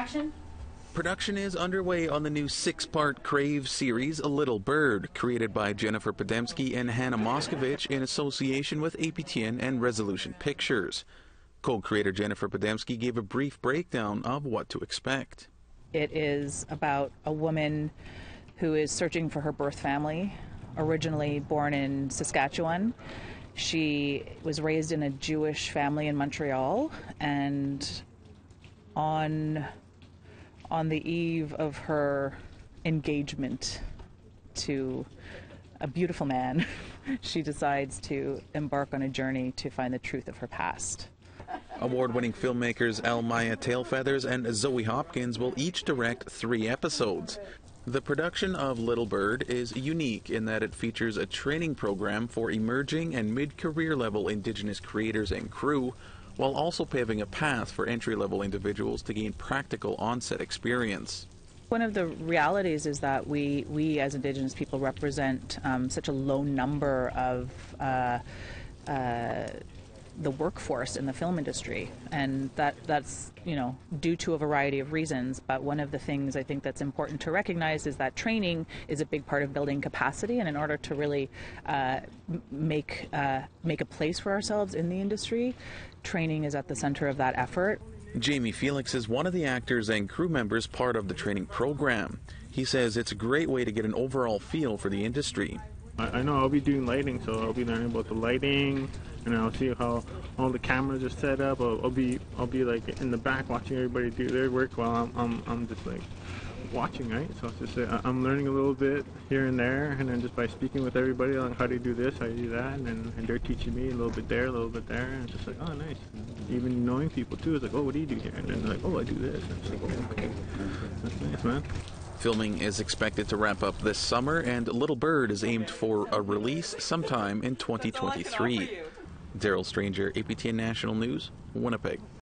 action? Production is underway on the new 6-part Crave series, Little Bird, created by Jennifer Podemski and Hannah Moscovitch in association with APTN and Resolution Pictures. Co-creator Jennifer Podemski gave a brief breakdown of what to expect. It is about a woman who is searching for her birth family, originally born in Saskatchewan. She was raised in a Jewish family in Montreal, and on the eve of her engagement to a beautiful man, she decides to embark on a journey to find the truth of her past. Award-winning filmmakers Elle-Máijá Tailfeathers and Zoe Hopkins will each direct 3 episodes. The production of Little Bird is unique in that it features a training program for emerging and mid-career level Indigenous creators and crew, while also paving a path for entry-level individuals to gain practical on-set experience. One of the realities is that we as Indigenous people represent such a low number of the workforce in the film industry, and that's, you know, due to a variety of reasons. But one of the things I think that's important to recognize is that training is a big part of building capacity, and in order to really make a place for ourselves in the industry, training is at the center of that effort. Jamie Felix is one of the actors and crew members part of the training program. He says it's a great way to get an overall feel for the industry. I know I'll be doing lighting, so I'll be learning about the lighting, and I'll see how all the cameras are set up. I'll be like in the back watching everybody do their work while I'm just like watching, right? So it's just I'm learning a little bit here and there, and then just by speaking with everybody on how to do this, how to do that, and they're teaching me a little bit there, and it's just like, oh, nice. And even knowing people too, it's like, oh, what do you do here? And then they're like, oh, I do this. And it's like, oh, okay, that's nice, man. Filming is expected to wrap up this summer, and Little Bird is aimed for a release sometime in 2023. Daryl Stranger, APTN National News, Winnipeg.